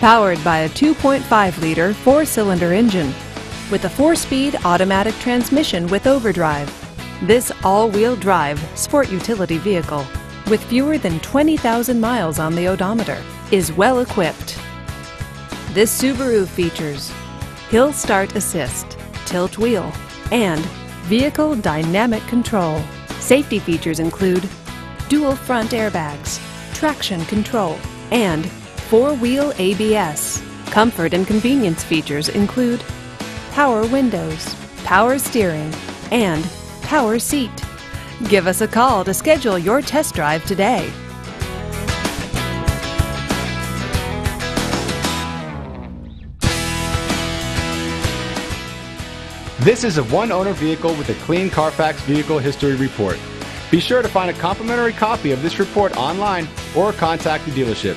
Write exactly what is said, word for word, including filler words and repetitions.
powered by a two point five liter four-cylinder engine with a four-speed automatic transmission with overdrive. This all-wheel drive sport utility vehicle, with fewer than twenty thousand miles on the odometer, is well equipped. This Subaru features hill start assist, tilt wheel, and vehicle dynamic control. Safety features include dual front airbags, traction control, and four-wheel A B S. Comfort and convenience features include power windows, power steering, and power seat. Give us a call to schedule your test drive today. This is a one-owner vehicle with a clean Carfax Vehicle History Report. Be sure to find a complimentary copy of this report online or contact the dealership.